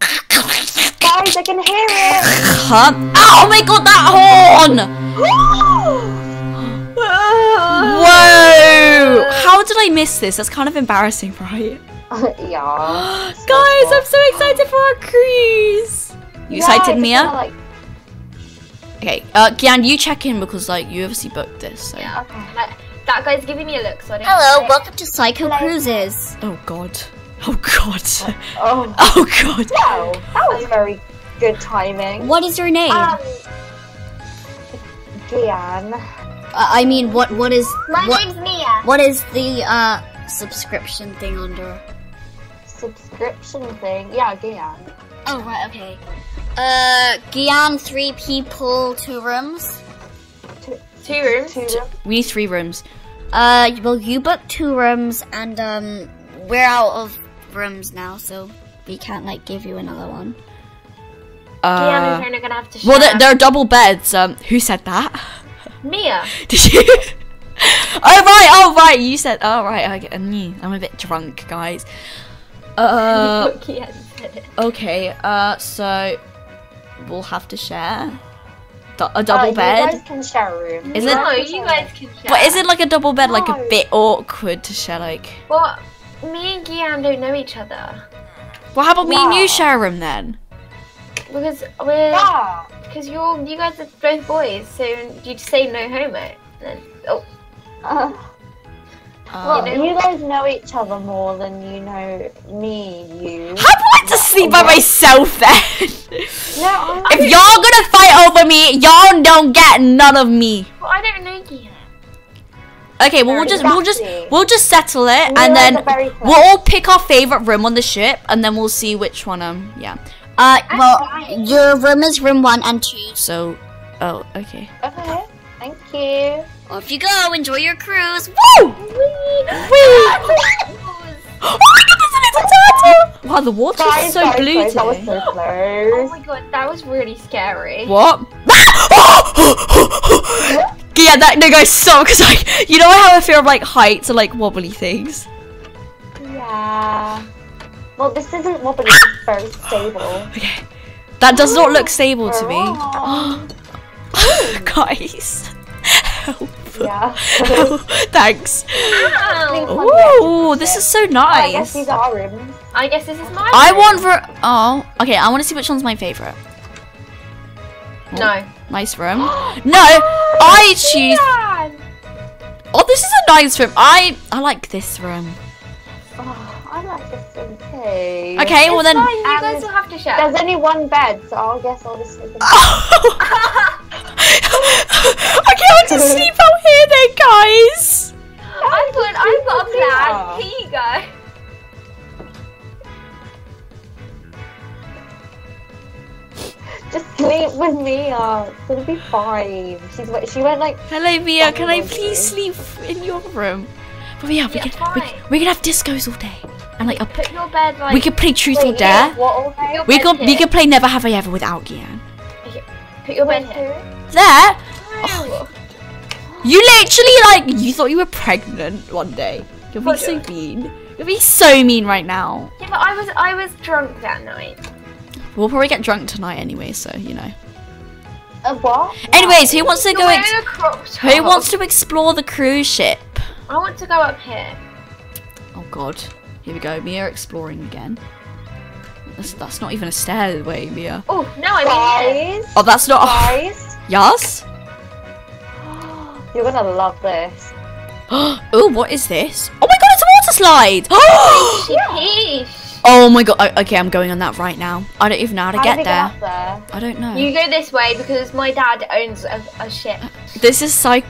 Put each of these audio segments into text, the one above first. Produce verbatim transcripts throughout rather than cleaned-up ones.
Guys, I can hear it. Huh? Oh my god, that horn! Whoa! How did I miss this? That's kind of embarrassing, right? Yeah. So guys, cool. I'm so excited for our cruise. You yeah, excited, Mia? Kinda, like... Okay, uh, Gian, you check in because like you obviously booked this. So. Yeah. Okay. That, that guy's giving me a look. So I don't Hello, welcome to Psycho Hello. Cruises. Oh god. Oh god. Oh. Oh god. Wow, that was very good timing. What is your name? Um, Gian. Uh, I mean, what? What is? My what, name's Mia. What is the uh subscription thing under? Subscription thing? Yeah, Gian. Oh right, okay. Uh, Gian, three people, two rooms. Two, two rooms. Two rooms. We need three rooms. Uh, well, you booked two rooms, and um, we're out of rooms now, so we can't like give you another one. Uh, Gian and are gonna have to share. Well, they're, they're double beds. Um, who said that? Mia. Did you? Oh right, oh right. You said. Oh right. I get. I'm a bit drunk, guys. Uh. Okay. Uh. So we'll have to share du a double uh, bed. You guys can share a room. Is no, it? You guys can share. But is it like a double bed? No. Like a bit awkward to share. Like. Well, me and Gian don't know each other. Well, how about yeah. me and you share a room then? Because we're. Yeah. Because you're, you guys are both boys, so you just say no homo. Then, oh. Uh, well, you, know, you guys know each other more than you know me, you. How do I have to sleep by myself then? No, I'm if y'all gonna fight over me, y'all don't get none of me. Well, I don't know you. Okay, well we'll just exactly. we'll just we'll just settle it, and, and then the we'll all pick our favorite room on the ship, and then we'll see which one. Um, yeah. Uh, well, your room is room one and two. So, oh, okay. Okay, thank you. Off you go. Enjoy your cruise. Woo! Wee! Wee! Oh my god, there's a little turtle! Wow, the water is so blue today. That was so close. Oh my god, that was really scary. What? Yeah, that no guys, so because I, you know, I have a fear of like heights and like wobbly things. Yeah. Well, this isn't wobbly, it's very stable. Okay. That does not look stable to me. Guys. Help. Yeah. Help. Thanks. Oh, this is so nice. I guess these are rooms. I guess this is my I room. want for. Oh, okay. I want to see which one's my favorite. Oh, no. Nice room. No, oh, I choose. Gian. Oh, this is a nice room. I, I like this room. Oh, I like this room too. Okay, it's well then. Fine. You um, guys will have to share. There's only one bed, so I'll guess I'll just sleep in. I can't just sleep out here then, guys. I've got, I've got a plan. Here you go. Just sleep with Mia. It's gonna be fine. She's she went like. Hello, Mia. Can I please sleep in your room? But yeah, we yeah, can we, we can have discos all day and like. A, put your bed, like we could play Truth or Dare. What, we could we could play Never Have I Ever without Gian. Okay. Put your bed here. There. Oh. You literally like you thought you were pregnant one day. You're being so mean. You're being so mean right now. Yeah, but I was I was drunk that night. We'll probably get drunk tonight anyway, so you know. A what? Anyways, who wants to go? Ex who wants to explore the cruise ship? I want to go up here. Oh god, here we go. Mia exploring again. That's that's not even a stairway, Mia. Oh no, I mean. Oh, that's not. Guys. Yes. You're gonna love this. Oh, what is this? Oh my god, it's a water slide. Oh. Oh my god, okay, I'm going on that right now. I don't even know how to how get, there. get there. I don't know. You go this way because my dad owns a, a ship. This is Psycho...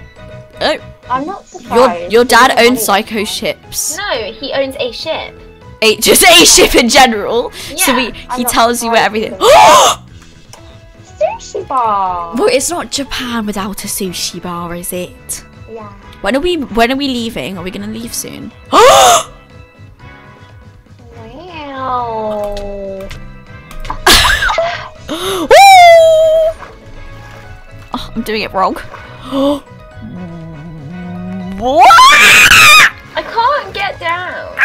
Oh. I'm not surprised. Your, your dad owns Psycho ships. No, he owns a ship. A, just a ship in general. Yeah, so we, he tells you where everything... Sushi bar! Well, it's not Japan without a sushi bar, is it? Yeah. When are we, when are we leaving? Are we going to leave soon? Oh! Oh. Oh, I'm doing it wrong. I can't get down.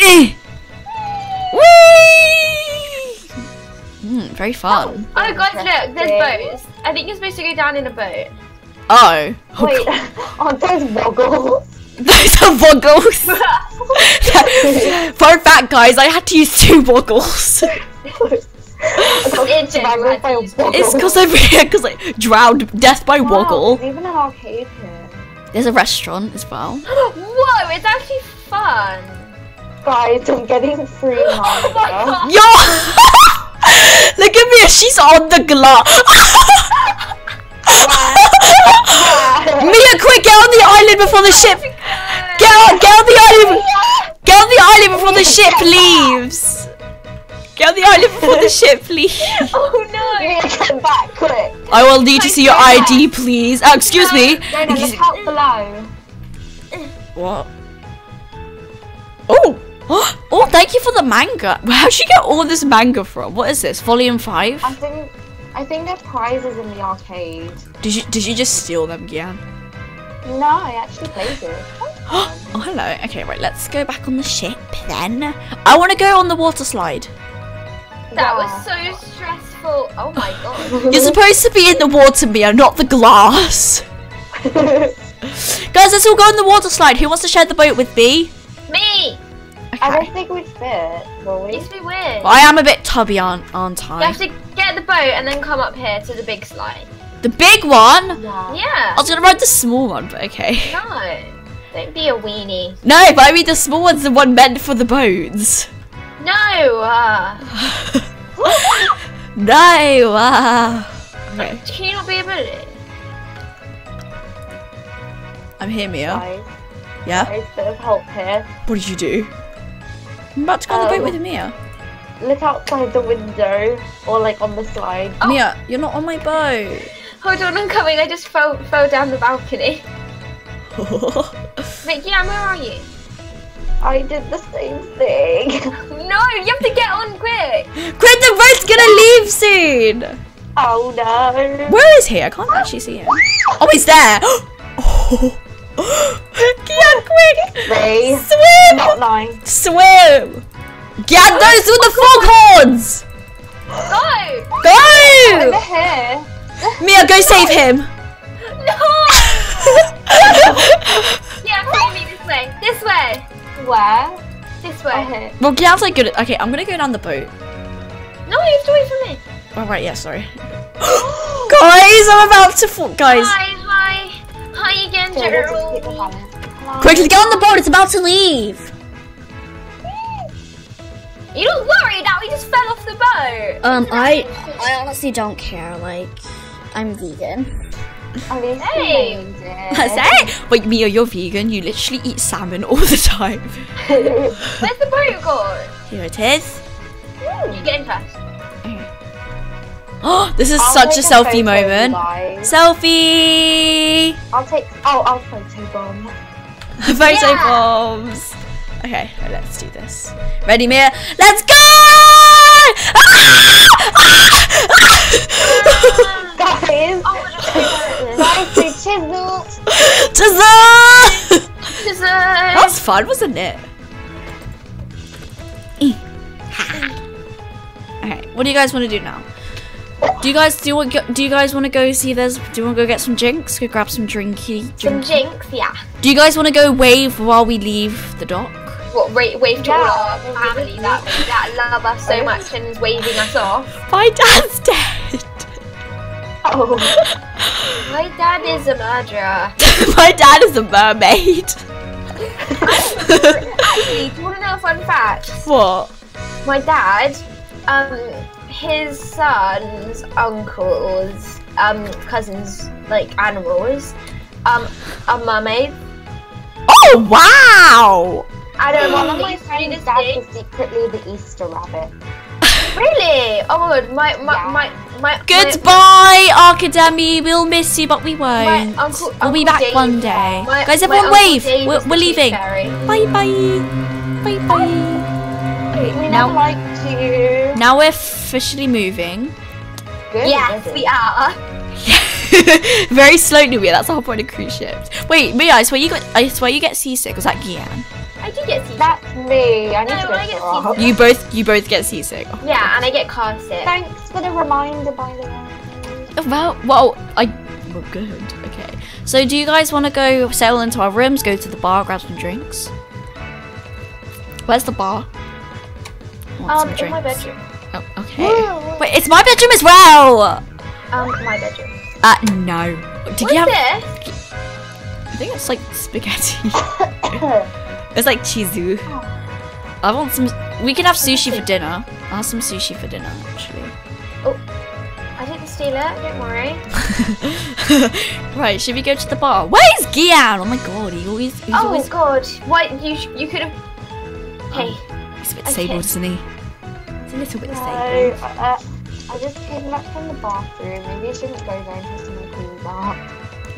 Eh. Whee! Mm, very fun. Oh, oh guys, look, there's boats. I think you're supposed to go down in a boat. Oh. oh Wait, aren't those woggles? Those are woggles. For a fact, guys, I had to use two woggles. It's because I because I drowned death by wow, woggle. There's even an arcade here. There's a restaurant as well. Whoa, it's actually fun. Guys, I'm getting free money. Oh my God. Yo! Look at me, she's on the glass. Yeah. Mia, quick, get on the island before the ship. Get on, get on the island. Get on the island before the ship leaves. Get on the island before the ship, please. Oh no! Mia, come back quick. I will need to see your I D, please. Oh, excuse me. No, no, look out below. What? Oh, oh! Thank you for the manga. How'd she get all this manga from? What is this? Volume five? I think I think they're prizes in the arcade. Did you did you just steal them, Gian? No, I actually played it. Oh, oh hello. Okay, right. Let's go back on the ship then. I want to go on the water slide. That was so stressful. Oh my God. You're supposed to be in the water, Mia, not the glass. Guys, let's all go on the water slide. Who wants to share the boat with me? Me! Okay. I don't think we'd fit, will we? It used to be weird. I am a bit tubby, aren't, aren't I? You have to get the boat and then come up here to the big slide. The big one? Yeah. yeah. I was going to ride the small one, but okay. No. Don't be a weenie. No, but I mean the small one's the one meant for the boats. No! Uh. No! Uh. Okay. Can you not be a bully? I'm here, Mia. Guys, yeah? Guys, bit of help here. What did you do? I'm about to go um, on the boat with Mia. Look outside the window, or like on the slide. Oh. Mia, you're not on my boat. Hold on, I'm coming. I just fell, fell down the balcony. Mickey, where are you? I did the same thing. No, you have to get on quick. Quick, the boat's gonna leave soon. Oh no. Where is he? I can't actually see him. Oh, he's there. Oh. Gian, quick. They swim. Not lying. Swim. Gian, no, it's all the foghorns. Go. Go. Over here. Mia, go save him. No. Yeah, follow me this way. This way. Where? This way. Okay. Well, Gian's like good. Okay, I'm gonna go down the boat. No, you have to wait for me. All oh, right, yeah, sorry. Guys, I'm about to fall. Guys. Hi, hi, hi again, Gerald. Quickly, get on the boat. It's about to leave. You don't worry that we just fell off the boat. Um, I, I honestly don't care. Like, I'm vegan. I mean, hey. That's it! Wait, Mia, you're vegan. You literally eat salmon all the time. Where's the boat gone? Here it is. Ooh. You get in first. Oh, this is I'll such a selfie a moment. Live. Selfie! I'll take. Oh, I'll photo bomb. Photo yeah. bombs. Okay, right, let's do this. Ready, Mia? Let's go! Guys, guys, do chisel. Chisel. Chisel. That was fun, wasn't it? Okay, what do you guys want to do now? Do you guys do you want do you guys want to go see this? Do you want to go get some drinks? Go grab some drinky. drinky? Some drinks, yeah. Do you guys want to go wave while we leave the dock? What, wave, wave to yeah, all our family that that love us so much and is waving us off? My dad's dead. Oh. My dad is a murderer. My dad is a mermaid. Actually, do you want to know a fun fact? What? My dad, um, his son's uncle's um cousins, like animals, um, are mermaids. Oh wow! I don't know. One of my friends' dad is secretly the Easter rabbit. Really? Oh my God! My my yeah. my, my goodbye, my, Arcademy. We'll miss you, but we won't. My uncle, we'll uncle be back Dave, one day, my, guys. Everyone wave. We're, we're leaving. Bye bye. Bye bye. Wait, we now liked you. Now we're officially moving. Good, yes, we are. Very slowly, Mia. That's the whole point of cruise ships. Wait, Mia, I swear you got. I swear you get seasick. Was that Gian? I I can get seasick. That's me. I need no, to get, get seasick. You both, you both get seasick. Oh, yeah, God. And I get car sick. Thanks for the reminder, by the way. Well, well, I. Well, good. Okay. So, do you guys want to go sail into our rooms, go to the bar, grab some drinks? Where's the bar? Um, in my bedroom. Oh, okay. Whoa. Wait, it's my bedroom as well. Um, my bedroom. Uh, no. Did What's you have? This? I think it's like spaghetti. It's like chizu. Oh. I want some. We can have sushi for dinner. I'll have some sushi for dinner, actually. Oh, I didn't steal it. Don't worry. Right, should we go to the bar? Where's Gian? Oh my god, he always. He's oh always... god, why you? You could have. Hey. Um, he's a bit disabled, isn't he? It's a little bit disabled. No, uh, I just came back from the bathroom. Maybe I shouldn't go there until someone cleans up.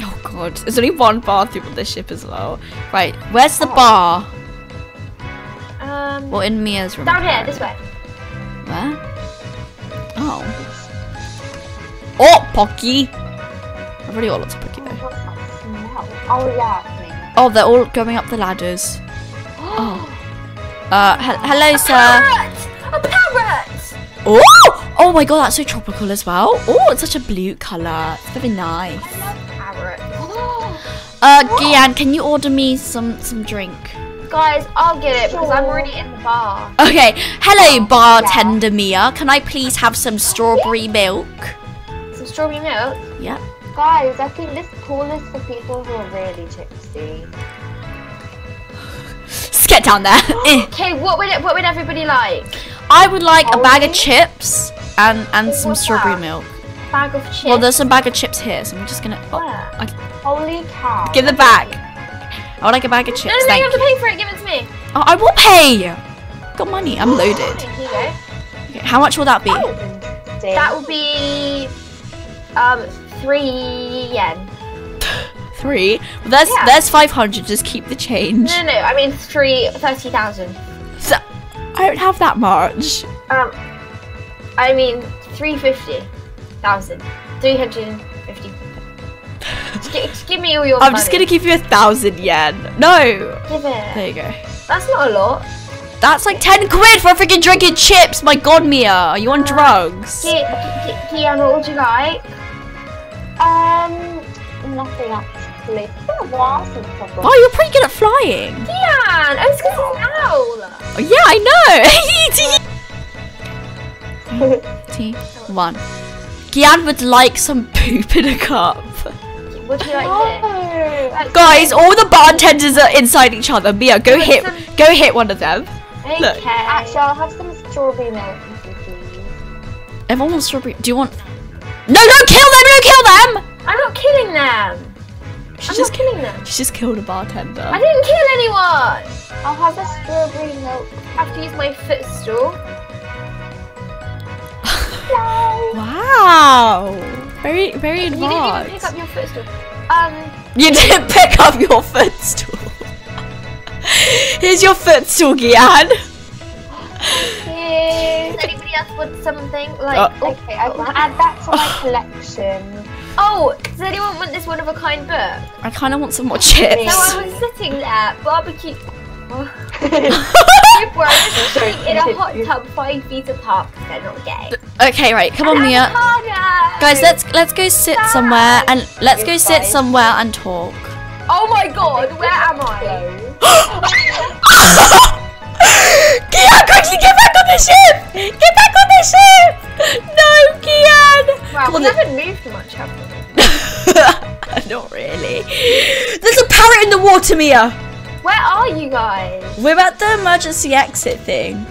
Oh god, there's only one bathroom on this ship as well. Right, where's the oh. bar? Um. Well, in Mia's room. Down here, this way. Where? Oh. Oh, Pocky! I've already got lots of Pocky though. Oh yeah. Oh, they're all going up the ladders. Oh. Uh, he hello, a sir. Parrot! A parrot! Oh! Oh my god, that's so tropical as well. Oh, it's such a blue colour. It's very nice. I love parrots. Oh. Uh, oh. Gian, can you order me some, some drink? Guys, I'll get it sure. because I'm already in the bar. Okay. Hello, bartender yeah. Mia. Can I please have some strawberry milk? Some strawberry milk? Yeah. Guys, I think this pool is for people who are really tipsy. Get down there. Okay, what would it, what would everybody like? I would like oh, a bag really? of chips and and What's some strawberry that? milk. Bag of chips. Well, there's some bag of chips here, so I'm just gonna. Oh, I, Holy cow! Give the bag. I would like a bag of chips. No, no, no you have to pay for it. Give it to me. Oh, I will pay. I've got money. I'm loaded. Here you go. Okay, how much will that be? Oh, that will be um three yen. Three. Well, there's yeah. there's five hundred. Just keep the change. No, no. I mean three thirty thousand. So I don't have that much. Um, I mean three fifty thousand. Three hundred and fifty. Just, just give me all your. I'm money. just gonna give you a thousand yen. No. Give it. There you go. That's not a lot. That's like ten quid for a freaking drink and chips. My God, Mia, are you on uh, drugs? Kiana, what would you like? Um, nothing else. It's been a while since I've got. Oh, you're pretty good at flying. Gian, I was going to an owl. Oh, yeah, I know. T one. Gian would like some poop in a cup. Would you like oh. Guys, all the bartenders are inside each other. Mia, go hit, some... go hit one of them. Okay. Look. Actually, I'll have some strawberry milk, please. Everyone wants strawberry. Do you want? No, don't kill them! Don't kill them! I'm not killing them. She's I'm just not killing them. She just killed a bartender. I didn't kill anyone! I'll have a strawberry milk. I have to use my footstool. No. Wow! Very, very you advanced. You didn't even pick up your footstool. Um. You didn't pick up your footstool. Here's your footstool, Gian. Thank you. Does anybody else want something? Like, uh, okay, I can uh, add that to my uh, collection. Oh, does anyone want this one-of-a-kind book? I kind of want some more chips. No, I was sitting there, barbecue... My brothers are sitting in a hot tub five feet apart because they're not gay. Okay, right, come on, Mia. Guys, let's let's go sit somewhere and let's go sit somewhere and talk. Oh my god, where am I? Gian, quickly get back on the ship! Get back on the ship! No, Gian! Wow, we haven't moved much, have we? Not really. There's a parrot in the water, Mia! Where are you guys? We're at the emergency exit thing.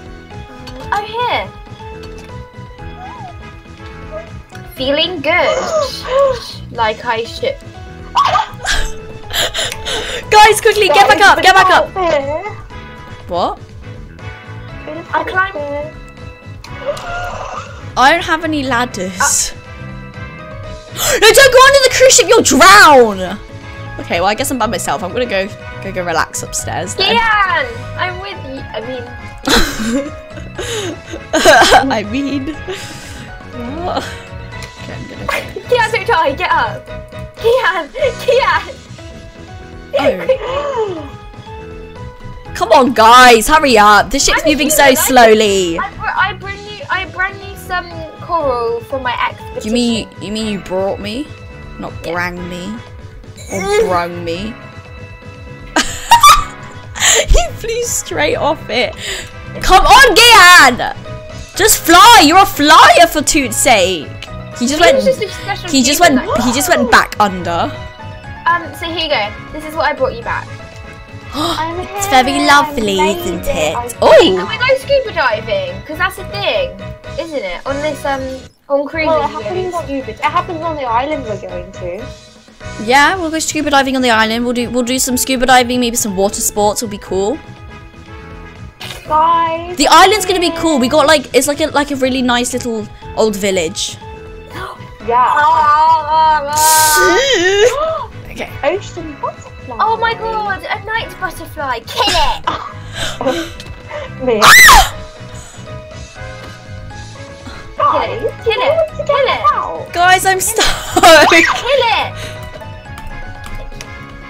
Oh, here. Feeling good. Like I should. Guys, quickly, get back up, get back up! What? I climb. I don't have any ladders. Uh. No, don't go onto the cruise ship. You'll drown. Okay, well I guess I'm by myself. I'm gonna go go go relax upstairs. Then. Gian, I'm with you. I mean. I mean. What? Okay, I'm gonna. Gian, don't die. Get up. Gian, Gian. Oh. Come on, guys, hurry up. The ship's I'm moving so I slowly. Br I bring you. I bring you some coral for my expedition. You mean you mean you brought me, not yeah. brang me, or brung me? He flew straight off it. Come on, Gian! Just fly. You're a flyer for toot's sake. He just went. He just went. He just went back under. Um. So here you go. This is what I brought you back. It's very lovely, isn't it? Oh! Can we go scuba diving? Because that's a thing, isn't it? On this um, on cruises. Well, it happens on scuba. It happens on the island we're going to. Yeah, we'll go scuba diving on the island. We'll do we'll do some scuba diving. Maybe some water sports will be cool. Guys, the island's gonna be cool. We got like it's like a like a really nice little old village. Yeah. Okay. Ocean butterfly. Oh my god, a night butterfly. Kill it. Me. Guys, kill it. Kill it. Kill it. Kill it. Guys, I'm stuck. Kill it.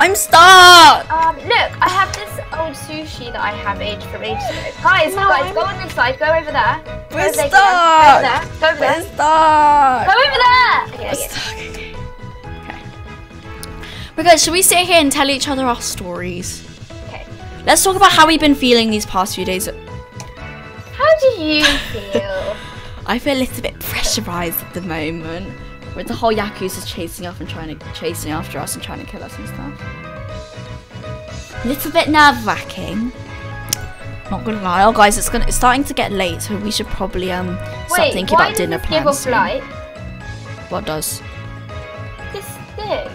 I'm stuck. Um, look, I have this old sushi that I have aged from ages ago. Guys, no, guys, I'm... go on this side. Go over there. We're stuck. Go over there. Go over there. We're stuck. Go over there. Okay, okay. Stuck. Okay, should we sit here and tell each other our stories? Okay. Let's talk about how we've been feeling these past few days. How do you feel? I feel a little bit pressurized at the moment, with the whole Yakuza chasing up and trying to chasing after us and trying to kill us and stuff. A little bit nerve-wracking. Not gonna lie, oh guys, it's gonna it's starting to get late, so we should probably um start Wait, thinking about dinner plans. Give off light? What does? This thing.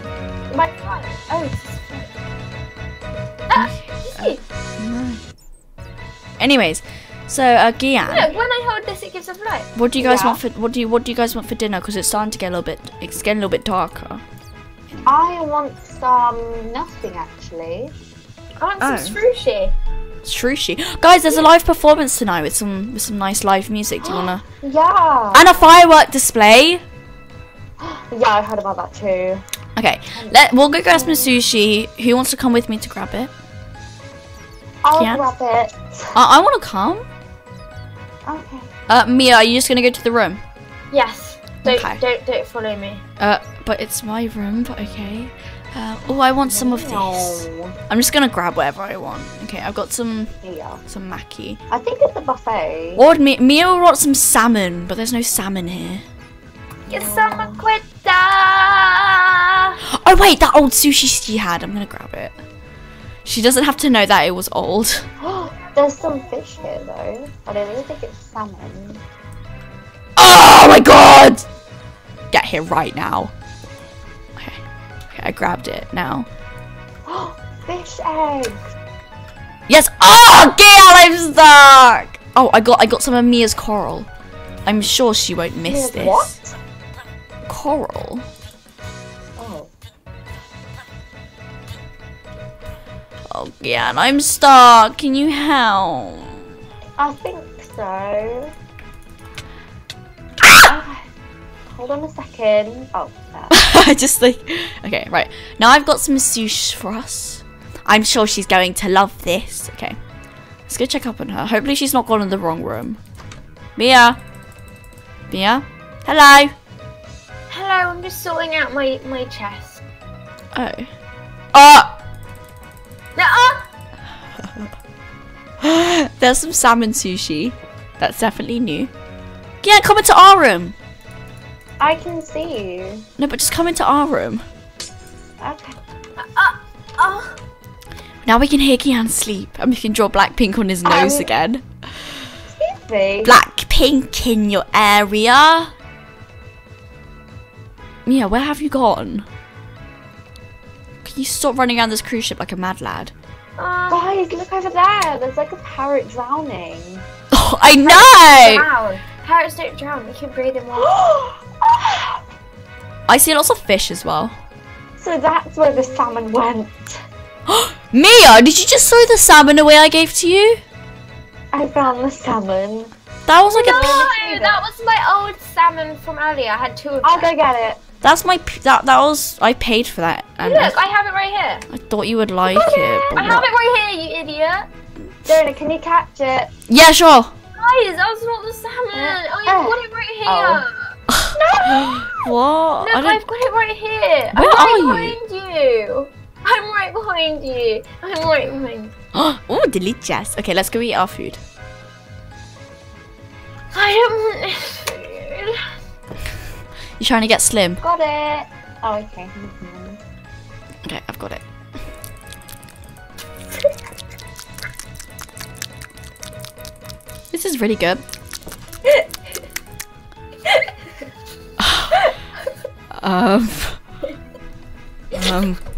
My oh, it's just... ah, uh, no. Anyways, so uh, Gian. Look, when I hold this, it gives us light. What do you guys yeah. want for what do you what do you guys want for dinner? Because it's starting to get a little bit it's getting a little bit darker. I want some nothing actually. I want oh. some sushi. Sushi, guys. There's a live performance tonight with some with some nice live music. Do you wanna? Yeah. And a firework display. Yeah, I heard about that too. Okay, let we'll go grab some sushi. Who wants to come with me to grab it? I'll yeah. grab it. I, I want to come. Okay. Uh, Mia, are you just gonna go to the room? Yes. Don't okay. don't don't follow me. Uh, but it's my room. But okay. Uh, oh, I want some of these. I'm just gonna grab whatever I want. Okay, I've got some yeah. some maki. I think it's a buffet. Or Mia, Mia will want some salmon, but there's no salmon here. Get some maquita. Oh wait, that old sushi she had. I'm gonna grab it. She doesn't have to know that it was old. There's some fish here though. I don't really think it's salmon. Oh my god! Get here right now. Okay, okay, I grabbed it now. Oh, fish eggs. Yes. Oh, Gail, I'm stuck. Oh, I got I got some of Mia's coral. I'm sure she won't miss Mia, this. What? Coral. Oh. Oh yeah, and I'm stuck. Can you help? I think so. Ah! Hold on a second. Oh. I just like. Okay, right now I've got some sushi for us. I'm sure she's going to love this. Okay, let's go check up on her. Hopefully she's not gone in the wrong room. Mia. Mia. Hello. Hello, I'm just sorting out my my chest. Oh. Ah. Uh. There's some salmon sushi. That's definitely new. Yeah, come into our room. I can see you. No, but just come into our room. Okay. Uh, uh. Now we can hear Kian sleep, and we can draw Blackpink on his nose um, again. Excuse me. Blackpink in your area. Mia, where have you gone? Can you stop running around this cruise ship like a mad lad? Uh, Guys, look over there. There's like a parrot drowning. Oh, I know! Drown. Parrots don't drown. They can breathe in water. I see lots of fish as well. So that's where the salmon went. Mia, did you just throw the salmon away I gave to you? I found the salmon. That was like no, a No, that was my old salmon from earlier. I had two of them. I'll go get it. That's my p that that was I paid for that. And look, I have it right here. I thought you would like it. I have it right here, you idiot. Jonah, can you catch it? Yeah, sure. Guys, that's not the salmon. Oh, you've got it right here. Oh. No. What? No, I've got it right here. Where I'm right are behind you? you. I'm right behind you. I'm right behind you. Oh, delicious. Okay, let's go eat our food. I don't want this food. You're trying to get slim. Got it. Oh, okay. Okay, I've got it. This is really good. um. Um.